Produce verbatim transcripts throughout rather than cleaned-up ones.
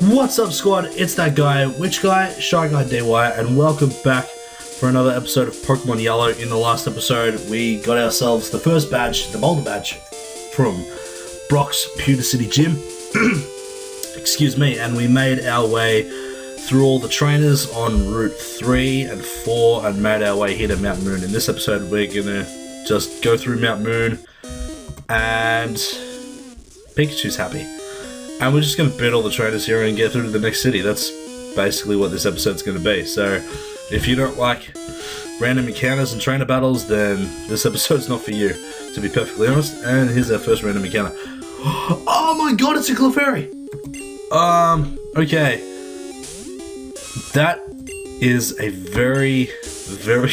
What's up, squad? It's that guy, Witch Guy, Shy Guy D Y, and welcome back for another episode of Pokemon Yellow. In the last episode, we got ourselves the first badge, the Boulder badge, from Brock's Pewter City Gym. Excuse me, and we made our way through all the trainers on Route three and four and made our way here to Mount Moon. In this episode, we're gonna just go through Mount Moon and Pikachu's happy. And we're just going to beat all the trainers here and get through to the next city. That's basically what this episode's going to be. So, if you don't like random encounters and trainer battles, then this episode's not for you, to be perfectly honest. And here's our first random encounter. Oh my god, it's a Clefairy! Um, okay. That is a very, very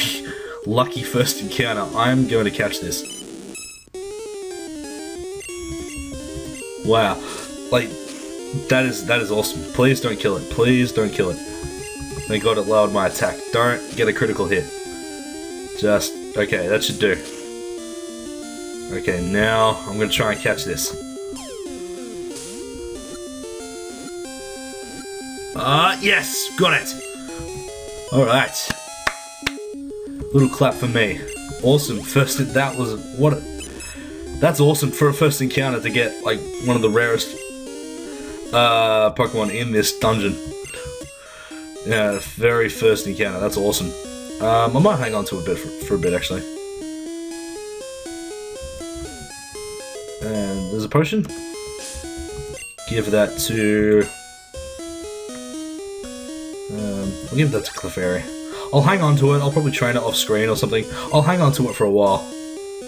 lucky first encounter. I'm going to catch this. Wow. Like, that is that is awesome. Please don't kill it. Please don't kill it. Thank god it lowered my attack. Don't get a critical hit. Just, okay, that should do. Okay, now I'm going to try and catch this. Ah, uh, yes! Got it! Alright. Little clap for me. Awesome. First, that was, what a, that's awesome for a first encounter to get, like, one of the rarest Uh, Pokemon in this dungeon. Yeah, very first encounter. That's awesome. Um, I might hang on to it a bit for, for a bit actually. And there's a potion. Give that to. Um, I'll give that to Clefairy. I'll hang on to it. I'll probably train it off screen or something. I'll hang on to it for a while,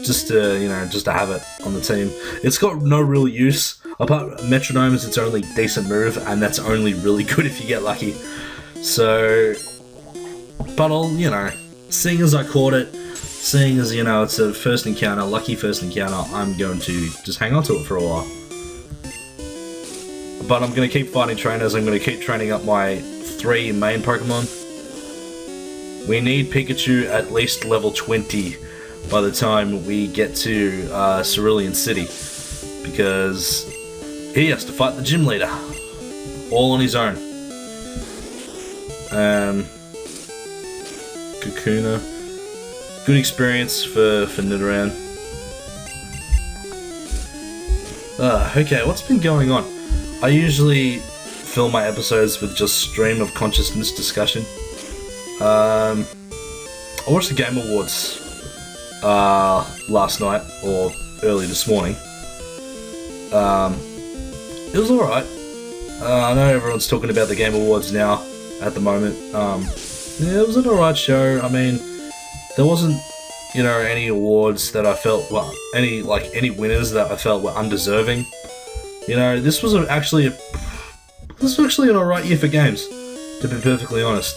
just to you know, just to have it on the team. It's got no real use. Apart from Metronome is its only decent move, and that's only really good if you get lucky. So, but I'll, you know, seeing as I caught it, seeing as, you know, it's a first encounter, lucky first encounter, I'm going to just hang on to it for a while. But I'm going to keep fighting trainers, I'm going to keep training up my three main Pokemon. We need Pikachu at least level twenty by the time we get to uh, Cerulean City, because he has to fight the gym leader, all on his own. Um, Kakuna, good experience for, for Nidoran. Uh, okay, what's been going on? I usually fill my episodes with just stream of consciousness discussion. Um, I watched the Game Awards uh, last night, or early this morning. Um, it was alright. Uh, I know everyone's talking about the Game Awards now, at the moment. Um, yeah, it was an alright show. I mean, there wasn't, you know, any awards that I felt, well, any, like, any winners that I felt were undeserving. You know, this was a, actually a, this was actually an alright year for games, to be perfectly honest.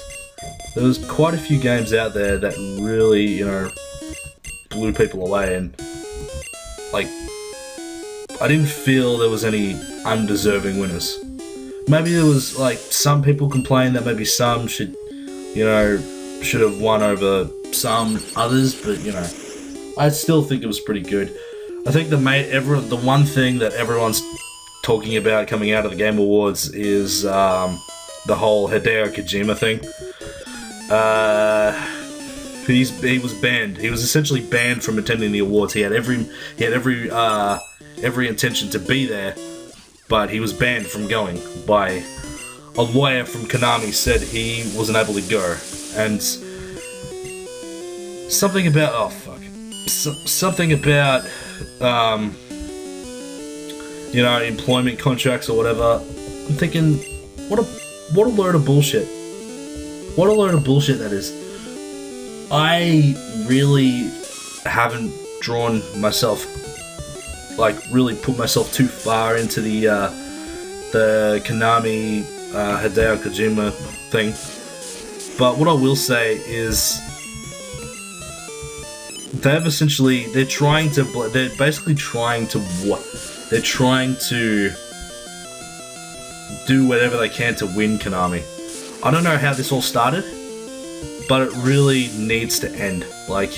There was quite a few games out there that really, you know, blew people away, and, like, I didn't feel there was any undeserving winners. Maybe there was, like, some people complained that maybe some should, you know, should have won over some others, but, you know, I still think it was pretty good. I think the mate, everyone, the one thing that everyone's talking about coming out of the Game Awards is um, the whole Hideo Kojima thing. Uh, he's, he was banned. He was essentially banned from attending the awards. He had every, he had every, uh, every intention to be there, but he was banned from going by a lawyer from Konami. Said he wasn't able to go, and something about oh fuck, so, something about um, you know, employment contracts or whatever. I'm thinking, what a what a load of bullshit! What a load of bullshit that is. I really haven't drawn myself. Like, really put myself too far into the uh, the Konami uh, Hideo Kojima thing, but what I will say is they've essentially they're trying to they're basically trying to what they're trying to do whatever they can to win Konami. I don't know how this all started, but it really needs to end. Like,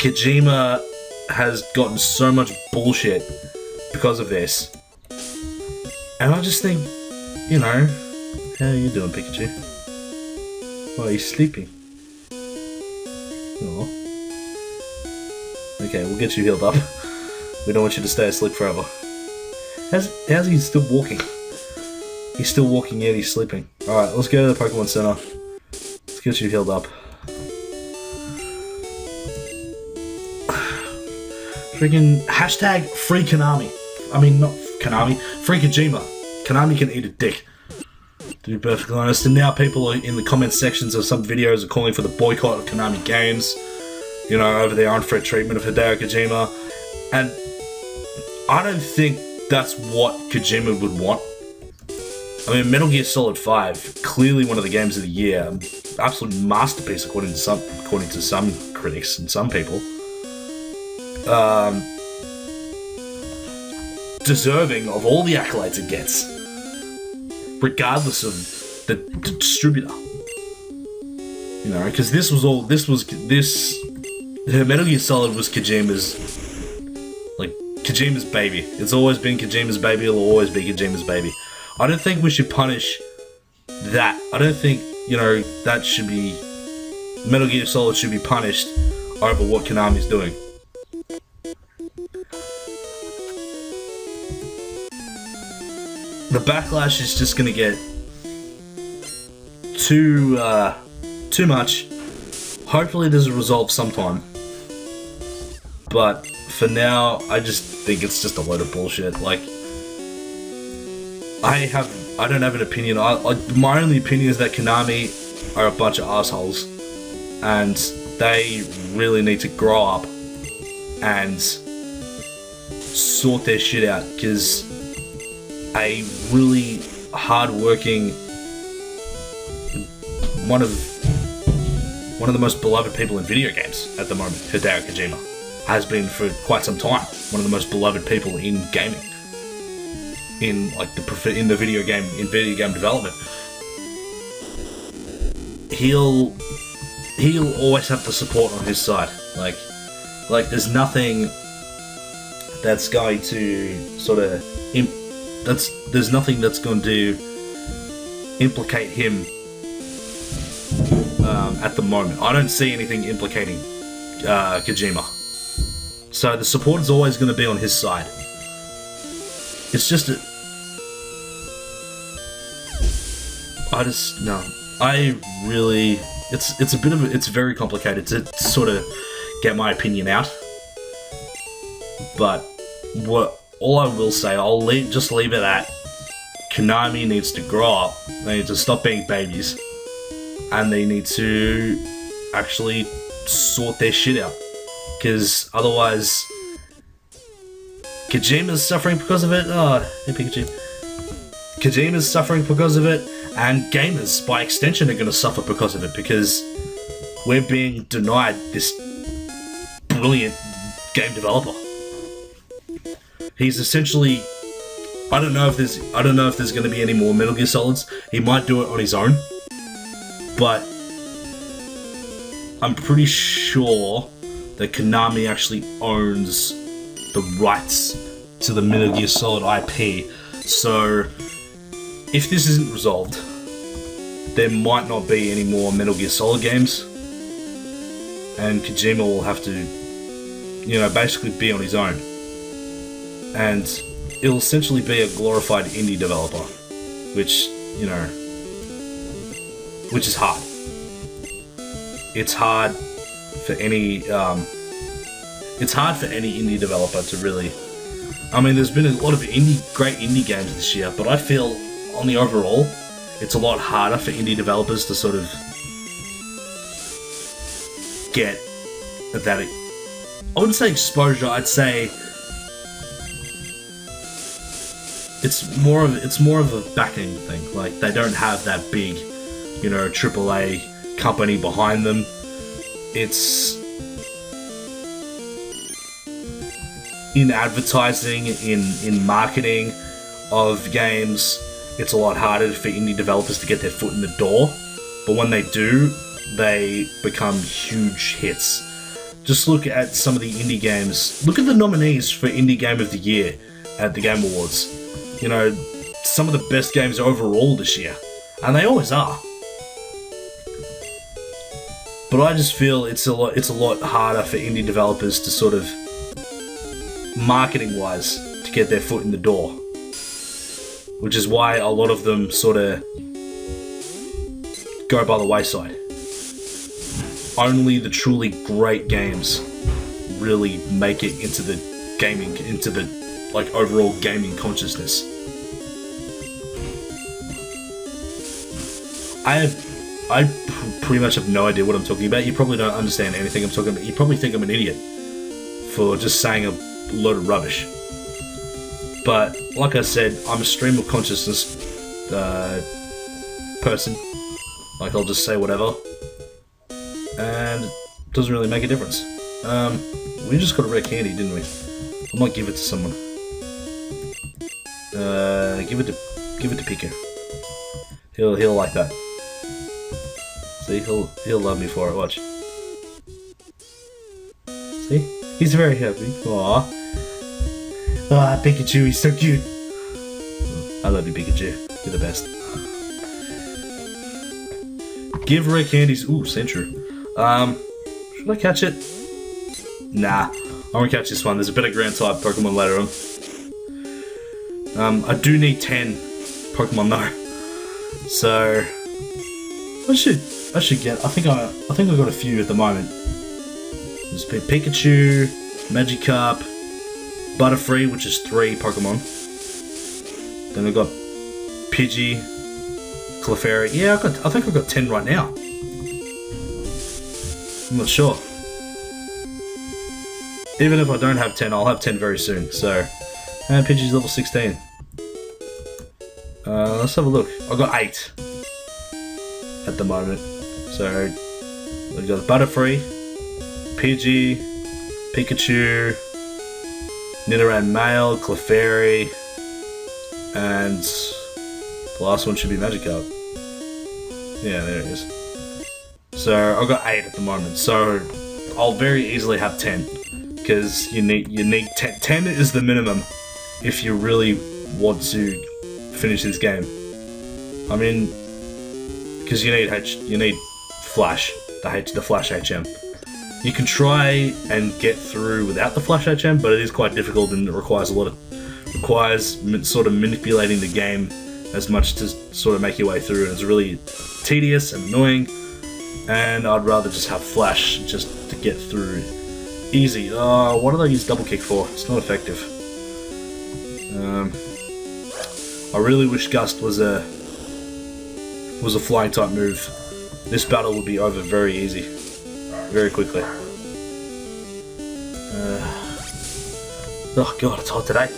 Kojima has gotten so much bullshit because of this. And I just think, you know, how are you doing, Pikachu? Well, he's sleeping. Oh. Okay, we'll get you healed up. We don't want you to stay asleep forever. How's, how's he still walking? He's still walking yet he's sleeping. Alright, let's go to the Pokemon Center. Let's get you healed up. Freaking hashtag free Konami. I mean, not Konami. Free Kojima. Konami can eat a dick. To be perfectly honest, and now people are in the comment sections of some videos are calling for the boycott of Konami games, you know, over their unfair treatment of Hideo Kojima, and I don't think that's what Kojima would want. I mean, Metal Gear Solid five, clearly one of the games of the year, absolute masterpiece according to some, according to some critics and some people, um, deserving of all the accolades it gets. Regardless of the, the distributor, you know, because this was all this was this Metal Gear Solid was Kojima's, like Kojima's baby. It's always been Kojima's baby. It'll always be Kojima's baby. I don't think we should punish that. I don't think, you know, that should be Metal Gear Solid should be punished over what Konami's doing. The backlash is just gonna get too uh, too much. Hopefully there's a resolve sometime, but for now I just think it's just a load of bullshit. Like, I have I don't have an opinion. I, I, my only opinion is that Konami are a bunch of assholes, and they really need to grow up and sort their shit out, because a really hard-working, one of one of the most beloved people in video games at the moment, Hideo Kojima, has been for quite some time. One of the most beloved people in gaming, in like the in the video game in video game development. He'll he'll always have the support on his side. Like like there's nothing that's going to sort of imp That's, there's nothing that's going to implicate him um, at the moment. I don't see anything implicating uh, Kojima. So the support is always going to be on his side. It's just a... I just... no. I really... It's, it's a bit of... A, it's very complicated to sort of get my opinion out. But what... All I will say, I'll leave, just leave it at Konami needs to grow up, they need to stop being babies, and they need to actually sort their shit out. Because otherwise, Kojima's suffering because of it, oh, hey Pikachu. Kojima's suffering because of it, and gamers, by extension, are going to suffer because of it, because we're being denied this brilliant game developer. He's essentially, I don't know if there's, I don't know if there's going to be any more Metal Gear Solids. He might do it on his own, but I'm pretty sure that Konami actually owns the rights to the Metal Gear Solid I P. So if this isn't resolved, there might not be any more Metal Gear Solid games, and Kojima will have to, you know, basically be on his own. And it'll essentially be a glorified indie developer, which, you know, which is hard. It's hard for any, um, it's hard for any indie developer to really, I mean, there's been a lot of indie, great indie games this year, but I feel, on the overall, it's a lot harder for indie developers to sort of get that, I wouldn't say exposure, I'd say, It's more of it's more of a backing thing. Like, they don't have that big, you know, triple A company behind them. It's in advertising, in in marketing of games. It's a lot harder for indie developers to get their foot in the door, but when they do, they become huge hits. Just look at some of the indie games. Look at the nominees for Indie Game of the Year at the Game Awards. You know, some of the best games overall this year. And they always are. But I just feel it's a lot, it's a lot harder for indie developers to sort of, marketing-wise, to get their foot in the door. Which is why a lot of them sort of go by the wayside. Only the truly great games really make it into the gaming, into the like overall gaming consciousness. I have, I pr pretty much have no idea what I'm talking about. You probably don't understand anything I'm talking about. You probably think I'm an idiot for just saying a load of rubbish. But like I said, I'm a stream of consciousness uh, person. Like, I'll just say whatever, and it doesn't really make a difference. Um, we just got a rare candy, didn't we? I might give it to someone. Uh, give it to, give it to Pico. He'll, he'll like that. See, he'll, he'll love me for it. Watch. See, he's very happy. Aww. Ah, Pikachu, he's so cute. I love you, Pikachu. You're the best. Give rare candies. Ooh, Sentry. Um, should I catch it? Nah, I won't catch this one. There's a better ground type Pokemon later on. Um, I do need ten Pokemon though, so I should I should get. I think I I think I got a few at the moment. There's Pikachu, Magikarp, Butterfree, which is three Pokemon. Then I got Pidgey. Clefairy. Yeah, I got. I think I've got ten right now. I'm not sure. Even if I don't have ten, I'll have ten very soon. So, and Pidgey's level sixteen. Uh, let's have a look. I've got eight at the moment. So we've got Butterfree, Pidgey, Pikachu, Nidoran male, Clefairy, and. The last one should be Magikarp. Yeah, there it is. So I've got eight at the moment. So I'll very easily have ten, because you need you need ten. ten is the minimum if you really want to finish this game. I mean, because you need H, you need Flash, the H, the Flash H M. You can try and get through without the Flash H M, but it is quite difficult and it requires a lot of requires sort of manipulating the game. As much to sort of make your way through, and it's really tedious and annoying, and I'd rather just have Flash just to get through easy. Oh, what did I use Double Kick for? It's not effective. Um, I really wish Gust was a was a flying type move. This battle would be over very easy, very quickly. Uh, oh god, it's hot today.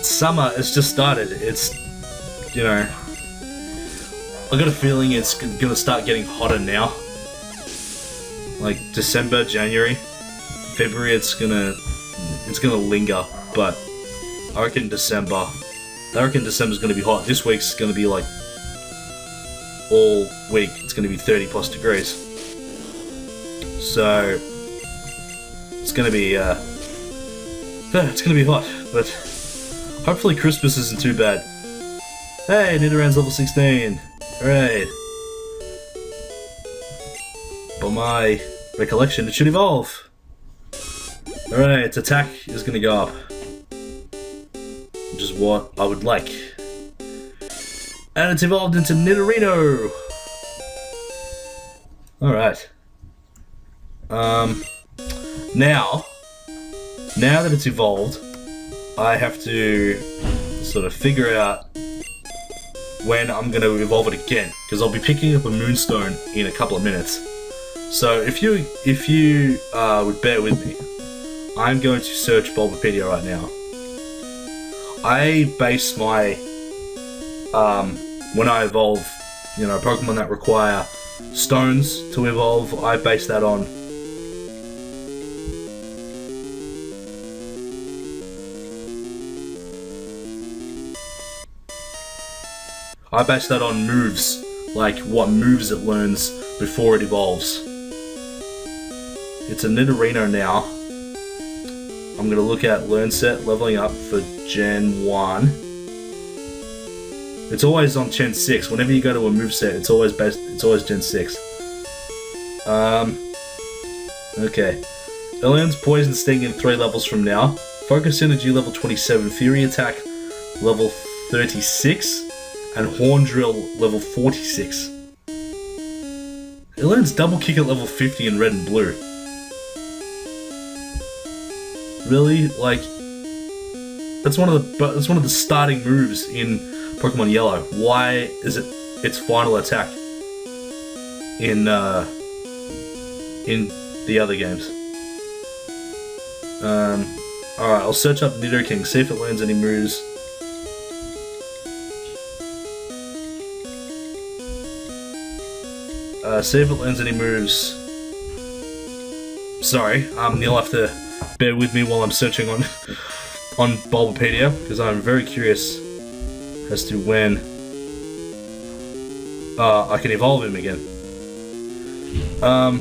Summer has just started. It's You know, I got a feeling it's gonna start getting hotter now. Like December, January, February, it's gonna, it's gonna linger. But I reckon December, I reckon December's gonna be hot. This week's gonna be like all week. It's gonna be thirty plus degrees. So it's gonna be, uh, it's gonna be hot. But hopefully Christmas isn't too bad. Hey, Nidoran's level sixteen. Alright. By my recollection, it should evolve. Alright, its attack is gonna go up. Which is what I would like. And it's evolved into Nidorino! Alright. Um, now, now that it's evolved, I have to sort of figure out when I'm going to evolve it again, because I'll be picking up a Moonstone in a couple of minutes. So if you if you uh, would bear with me, I'm going to search Bulbapedia right now. I base my um, when I evolve, you know, Pokemon that require stones to evolve, I base that on I base that on moves, like what moves it learns before it evolves. It's a Nidorino now. I'm going to look at Learn Set, Leveling Up for Gen one. It's always on Gen six. Whenever you go to a moveset, it's always based, it's always Gen six. Um, okay. Alien's Poison Sting in three levels from now. Focus Energy level twenty-seven, Fury Attack level thirty-six, and Horn Drill level forty-six. It learns Double Kick at level fifty in Red and Blue. Really? Like, that's one of the that's one of the starting moves in Pokemon Yellow. Why is it its final attack in uh, in the other games? Um, all right, I'll search up Nidoking, see if it learns any moves. Uh, see if it learns any moves. Sorry, um, you'll have to bear with me while I'm searching on on Bulbapedia, because I'm very curious as to when uh, I can evolve him again. Um,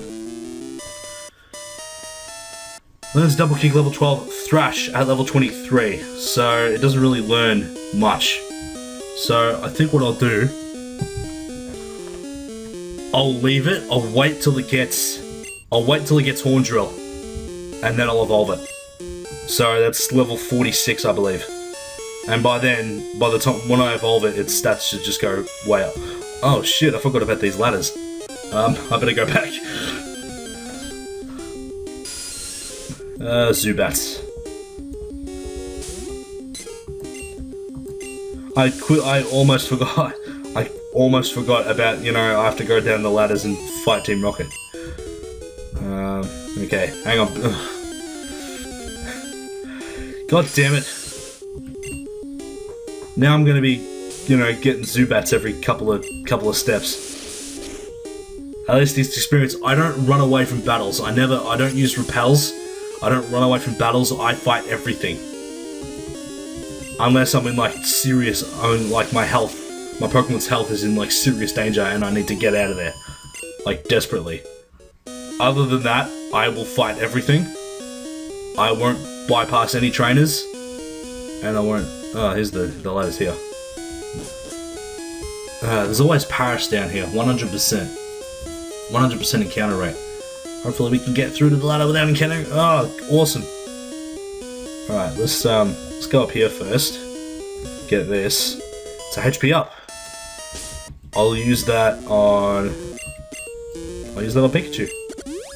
learns Double Kick level twelve, Thrash at level twenty-three, so it doesn't really learn much. So I think what I'll do, I'll leave it, I'll wait till it gets, I'll wait till it gets Horn Drill, and then I'll evolve it. So that's level forty-six, I believe. And by then, by the time, when I evolve it, its stats should just go way up. Oh shit, I forgot about these ladders. Um, I better go back. Uh, Zubats. I quit, I almost forgot. I almost forgot about, you know, I have to go down the ladders and fight Team Rocket. Um, okay, hang on. God damn it. Now I'm gonna be, you know, getting Zubats every couple of couple of steps. At least this experience, I don't run away from battles. I never, I don't use repels. I don't run away from battles. I fight everything. Unless I'm in like serious, I mean, like my health. My Pokemon's health is in like serious danger and I need to get out of there. Like desperately. Other than that, I will fight everything. I won't bypass any trainers. And I won't... Oh, here's the, the ladders here. Uh, there's always Paris down here, one hundred percent. one hundred percent encounter rate. Hopefully we can get through to the ladder without encountering... Oh, awesome. Alright, let's um, let's go up here first. Get this. It's a H P up. I'll use that on... I'll use that on Pikachu.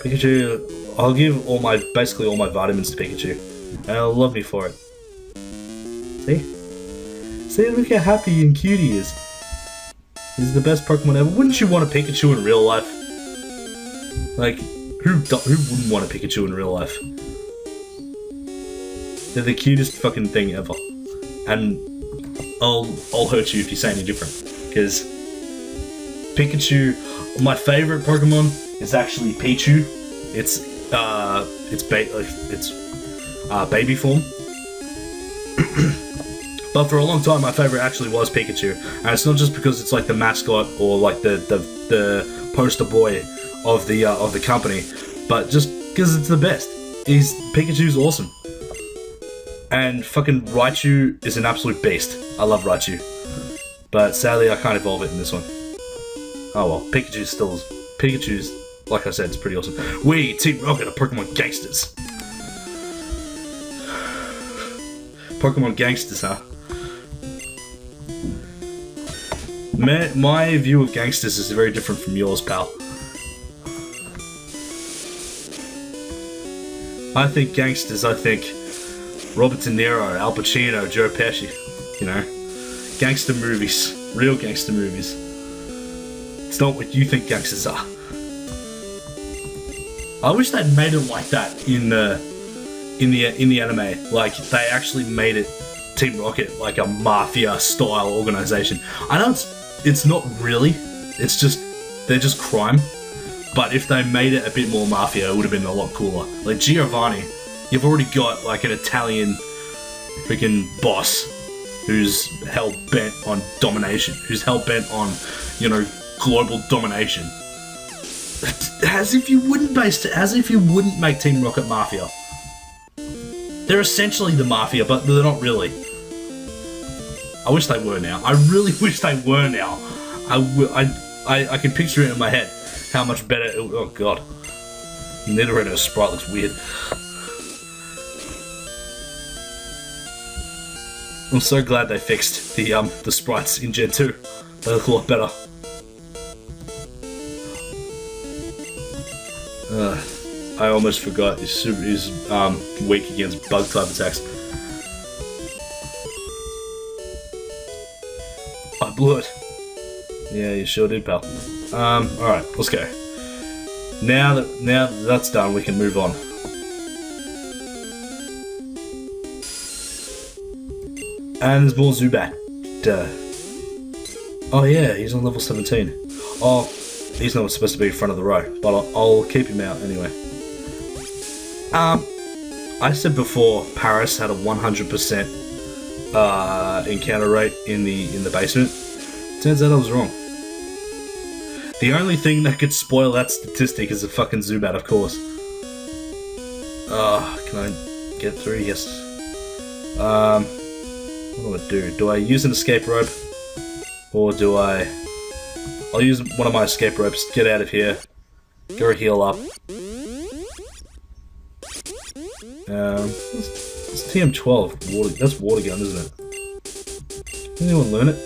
Pikachu... I'll give all my... basically all my vitamins to Pikachu. And he'll love me for it. See? See, look how happy and cute he is. He's the best Pokemon ever. Wouldn't you want a Pikachu in real life? Like, who who wouldn't want a Pikachu in real life? They're the cutest fucking thing ever. And... I'll, I'll hurt you if you say any different, because Pikachu, my favorite Pokemon is actually Pichu. It's uh, it's ba it's uh, baby form. But for a long time, my favorite actually was Pikachu, and it's not just because it's like the mascot or like the the, the poster boy of the uh, of the company, but just because it's the best. He's Pikachu's awesome. And fucking Raichu is an absolute beast. I love Raichu. But sadly, I can't evolve it in this one. Oh well, Pikachu's still... Pikachu's, like I said, it's pretty awesome. We, Team Rocket, are Pokemon gangsters. Pokemon gangsters, huh? My, my view of gangsters is very different from yours, pal. I think gangsters, I think... Robert De Niro, Al Pacino, Joe Pesci, you know, gangster movies, real gangster movies. It's not what you think gangsters are. I wish they'd made it like that in the in the in the anime. Like they actually made it Team Rocket like a mafia style organization. I know it's it's not really. It's just they're just crime. But if they made it a bit more mafia, it would have been a lot cooler. Like Giovanni. You've already got like an Italian freaking boss who's hell-bent on domination, who's hell-bent on, you know, global domination. As if you wouldn't base, as if you wouldn't make Team Rocket mafia. They're essentially the mafia, but they're not really. I wish they were now. I really wish they were now. I, w I, I, I can picture it in my head. How much better it, oh god. Nidorator's sprite looks weird. I'm so glad they fixed the um the sprites in Gen two. They look a lot better. Uh, I almost forgot his super, his um weak against bug type attacks. I blew it. Yeah, you sure did, pal. Um, alright, let's go. Now that now that that's done, we can move on. And there's more Zubat. Duh. Oh yeah, he's on level seventeen. Oh, he's not supposed to be in front of the row, but I'll, I'll keep him out anyway. Um, I said before Paris had a one hundred percent uh, encounter rate in the in the basement. Turns out I was wrong. The only thing that could spoil that statistic is a fucking Zubat, of course. Ah, uh, can I get through? Yes. Um, what do I do? Do I use an escape rope, or do I? I'll use one of my escape ropes. Get out of here. Go heal up. Um, it's T M twelve. Water. That's water gun, isn't it? Can anyone learn it?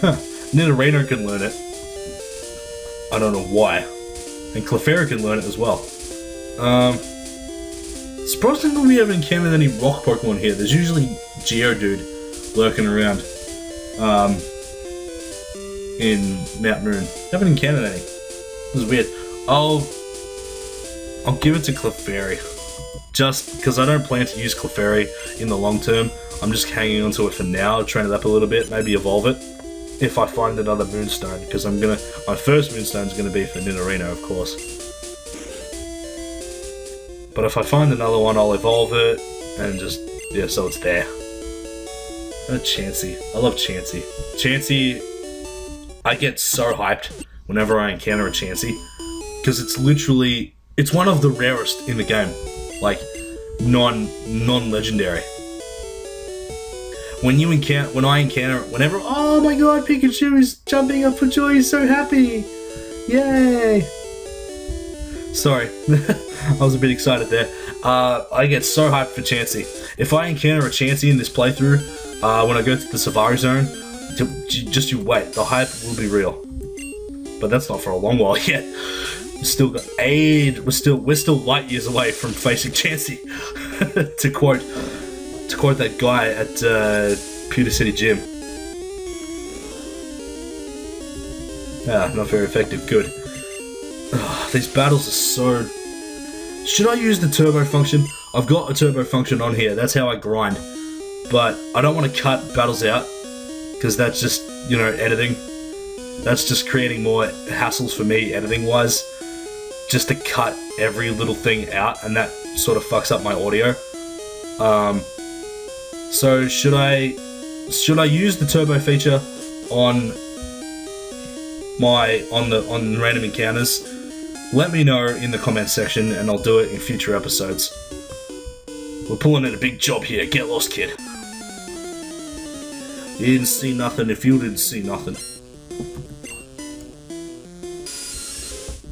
Huh? Nidorino can learn it. I don't know why. And Clefairy can learn it as well. Um, surprisingly, we haven't encountered any rock Pokemon here. There's usually Geodude lurking around um, in Mount Moon. Haven't encountered any. This is weird. I'll, I'll give it to Clefairy. Just because I don't plan to use Clefairy in the long term. I'm just hanging on to it for now, train it up a little bit, maybe evolve it. If I find another Moonstone, because I'm gonna, my first Moonstone is gonna be for Nidorino, of course. But if I find another one, I'll evolve it and just, yeah, so it's there. Oh, Chansey, I love Chansey. Chansey, I get so hyped whenever I encounter a Chansey, because it's literally, it's one of the rarest in the game, like non non legendary. When you encounter, when I encounter, whenever, oh my god, Pikachu is jumping up for joy, he's so happy! Yay! Sorry, I was a bit excited there. Uh, I get so hyped for Chansey. If I encounter a Chansey in this playthrough, uh, when I go to the Safari Zone, just you wait, the hype will be real. But that's not for a long while yet. We've still got aid, we're still, we're still light years away from facing Chansey, to quote. To quote that guy at uh, Pewter City Gym. Ah, not very effective. Good. Ugh, these battles are so... Should I use the turbo function? I've got a turbo function on here. That's how I grind. But I don't want to cut battles out. Because that's just, you know, editing. That's just creating more hassles for me editing-wise. Just to cut every little thing out. And that sort of fucks up my audio. Um... So should I should I use the turbo feature on my on the on random encounters? Let me know in the comments section and I'll do it in future episodes. We're pulling in a big job here, get lost kid. You didn't see nothing if you didn't see nothing.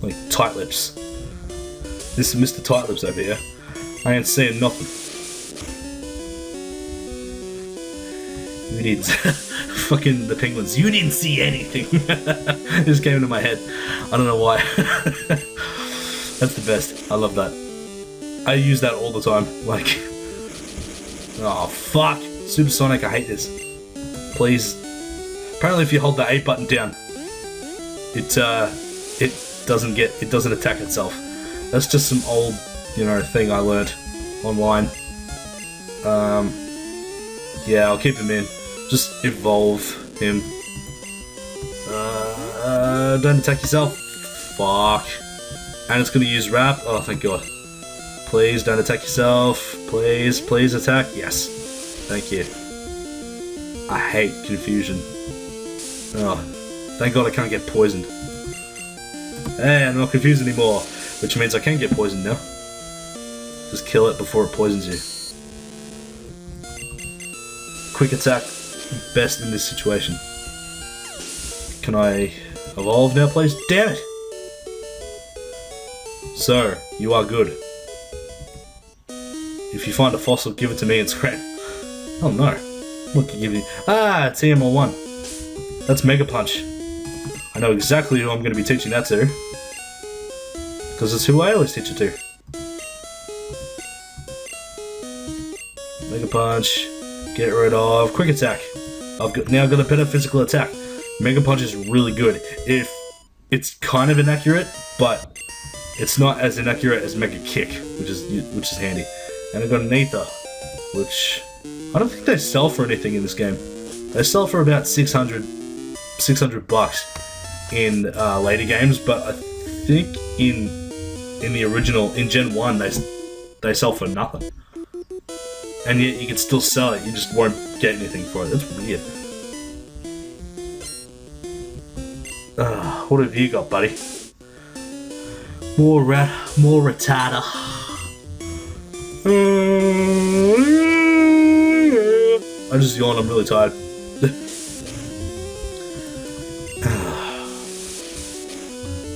Like tight lips. This is Mister Tight Lips over here. I ain't seeing nothing. You didn't fucking the penguins. You didn't see anything. It just came into my head. I don't know why. That's the best. I love that. I use that all the time. Like, oh fuck, Supersonic. I hate this. Please. Apparently, if you hold the A button down, it uh, it doesn't get it doesn't attack itself. That's just some old, you know, thing I learned online. Um, yeah, I'll keep him in. Just evolve him. Uh, don't attack yourself. Fuck. And it's gonna use wrap. Oh, thank god. Please don't attack yourself. Please, please attack. Yes. Thank you. I hate confusion. Oh, thank god I can't get poisoned. Hey, I'm not confused anymore. Which means I can get poisoned now. Just kill it before it poisons you. Quick attack. best in this situation. Can I evolve now, please? Damn it! Sir, you are good. If you find a fossil, give it to me and scram. Oh no. What can I give you? Ah, T M R one. That's Mega Punch. I know exactly who I'm going to be teaching that to. Because it's who I always teach it to. Mega Punch. Get rid of Quick Attack. I've got, now got a better physical attack. Mega Punch is really good. If it's kind of inaccurate, but it's not as inaccurate as Mega Kick, which is which is handy. And I've got an Aether, which I don't think they sell for anything in this game. They sell for about six hundred, six hundred bucks in uh, later games, but I think in in the original, in Gen one, they they sell for nothing. And yet you can still sell it, you just won't get anything for it. That's weird. Uh, what have you got, buddy? More rat, more retarder. I just yawned, I'm really tired.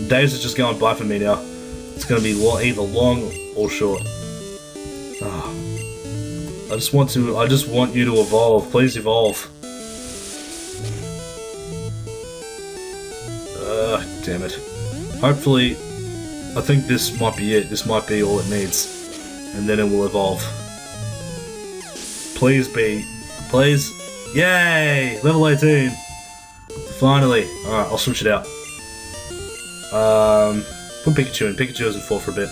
Days are just going by for me now. It's gonna be long, either long or short. Uh. I just want to, I just want you to evolve. Please evolve. Ugh, damn it. Hopefully, I think this might be it. This might be all it needs. And then it will evolve. Please be. Please. Yay! Level eighteen. Finally. Alright, I'll switch it out. Um, put Pikachu in. Pikachu doesn't fall for a bit.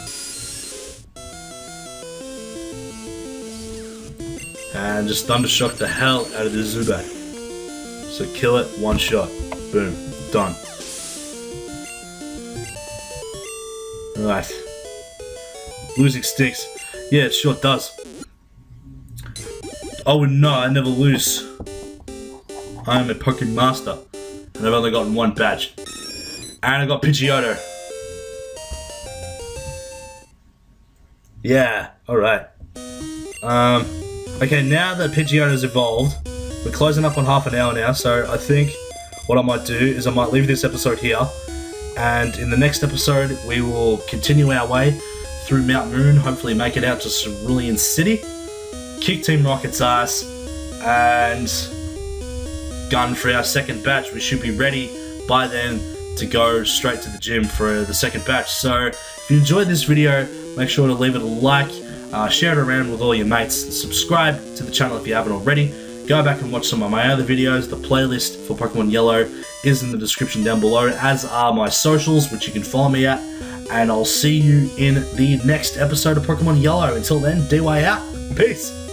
And just Thundershock the hell out of the Zubat. So kill it, one shot. Boom. Done. Alright. Losing stinks. Yeah, it sure does. Oh no, I never lose. I am a Pokemon Master. And I've only gotten one badge. And I got Pidgeotto. Yeah, alright. Um... Okay, now that Pidgeotto's evolved, we're closing up on half an hour now, so I think what I might do is I might leave this episode here, and in the next episode we will continue our way through Mount Moon, hopefully make it out to Cerulean City, kick Team Rocket's ass, and gun for our second batch. We should be ready by then to go straight to the gym for the second batch. So if you enjoyed this video, make sure to leave it a like. Uh, share it around with all your mates, subscribe to the channel if you haven't already, go back and watch some of my other videos. The playlist for Pokemon Yellow is in the description down below, as are my socials, which you can follow me at, and I'll see you in the next episode of Pokemon Yellow. Until then, D Y out, peace!